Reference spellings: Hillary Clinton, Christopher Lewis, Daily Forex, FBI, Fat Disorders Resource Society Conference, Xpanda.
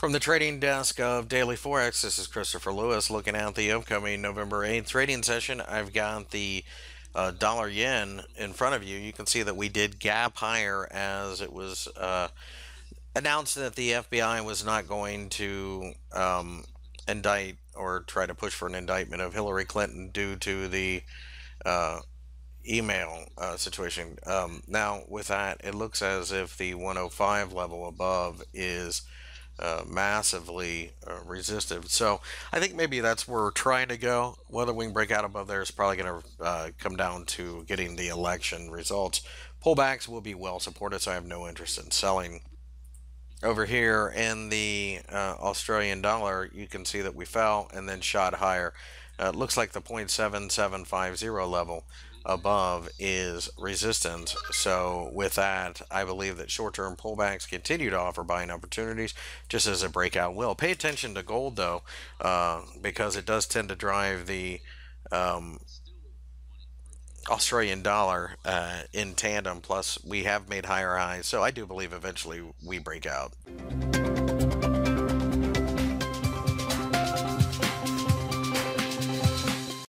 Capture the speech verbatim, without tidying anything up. From the trading desk of Daily Forex, this is Christopher Lewis looking at the upcoming November eighth trading session. I've got the uh, dollar yen in front of you. You can see that we did gap higher as it was uh, announced that the F B I was not going to um, indict or try to push for an indictment of Hillary Clinton due to the uh, email uh, situation. Um, now, with that, it looks as if the one oh five level above is Uh, massively uh, resistive. So I think maybe that's where we're trying to go. Whether we can break out above there is probably going to uh, come down to getting the election results. Pullbacks will be well supported, so I have no interest in selling. Over here in the uh, Australian dollar, you can see that we fell and then shot higher. Uh, it looks like the zero point seven seven five zero level above is resistance. So with that, I believe that short-term pullbacks continue to offer buying opportunities, just as a breakout will. Pay attention to gold though, uh, because it does tend to drive the um, Australian dollar uh, in tandem. Plus, we have made higher highs, so I do believe eventually we break out.